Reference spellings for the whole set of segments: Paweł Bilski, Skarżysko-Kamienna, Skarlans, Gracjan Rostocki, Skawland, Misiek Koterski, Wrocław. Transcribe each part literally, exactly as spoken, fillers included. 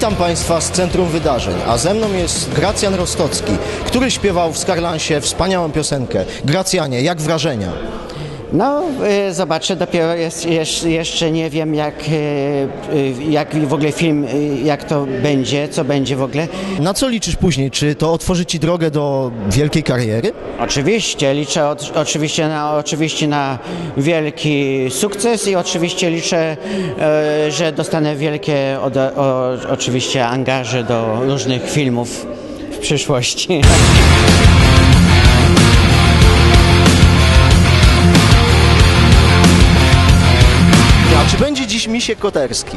Witam Państwa z Centrum Wydarzeń, a ze mną jest Gracjan Rostocki, który śpiewał w Skarlansie wspaniałą piosenkę. Gracjanie, jak wrażenia? No, y, zobaczę, dopiero jest, jest, jeszcze nie wiem, jak, y, y, jak w ogóle film, y, jak to będzie, co będzie w ogóle. Na co liczysz później? Czy to otworzy Ci drogę do wielkiej kariery? Oczywiście, liczę od, oczywiście, na, oczywiście na wielki sukces i oczywiście liczę, y, że dostanę wielkie, od, o, oczywiście, angaże do różnych filmów w przyszłości. Będzie dziś Misiek Koterski.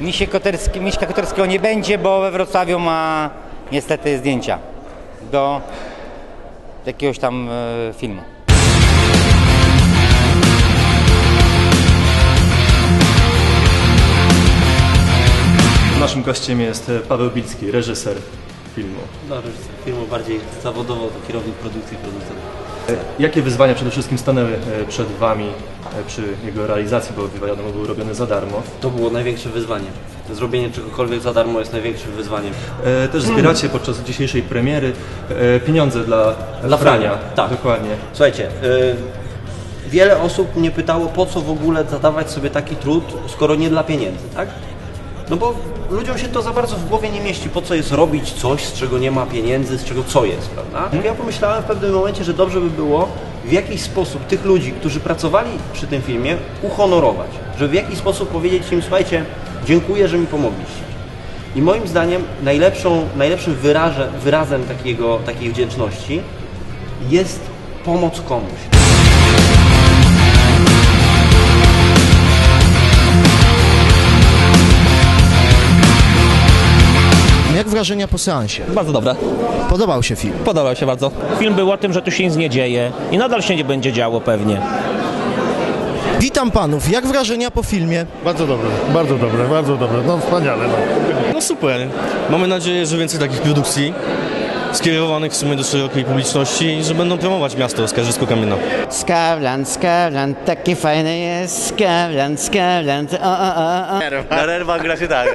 Misiek Koterski, Miśka Koterskiego nie będzie, bo we Wrocławiu ma niestety zdjęcia do jakiegoś tam e, filmu. Naszym gościem jest Paweł Bilski, reżyser filmu. No, reżyser filmu, bardziej zawodowo to kierownik produkcji, producent. Jakie wyzwania przede wszystkim stanęły przed Wami przy jego realizacji, bo wiadomo, był robiony za darmo? To było największe wyzwanie. Zrobienie czegokolwiek za darmo jest największym wyzwaniem. E, też zbieracie hmm. podczas dzisiejszej premiery e, pieniądze dla, dla prania. Tak. Dokładnie. Słuchajcie, e, wiele osób mnie pytało, po co w ogóle zadawać sobie taki trud, skoro nie dla pieniędzy, tak? No bo ludziom się to za bardzo w głowie nie mieści, po co jest robić coś, z czego nie ma pieniędzy, z czego co jest, prawda? Ja pomyślałem w pewnym momencie, że dobrze by było w jakiś sposób tych ludzi, którzy pracowali przy tym filmie, uhonorować. Żeby w jakiś sposób powiedzieć im, słuchajcie, dziękuję, że mi pomogliście. I moim zdaniem najlepszą, najlepszym wyraże, wyrazem takiego, takiej wdzięczności jest pomoc komuś. Jak wrażenia po seansie? Bardzo dobre. Podobał się film? Podobał się bardzo. Film był o tym, że tu się nic nie dzieje i nadal się nie będzie działo pewnie. Witam panów. Jak wrażenia po filmie? Bardzo dobre, bardzo dobre, bardzo dobre. No wspaniale. No, no super. Mamy nadzieję, że więcej takich produkcji skierowanych w sumie do szerokiej publiczności i że będą promować miasto Skarżysko-Kamienna. Skawland, Skawland, taki fajny jest, Skawland, Skawland, o, o, o, o. Na rerwach gra się tak.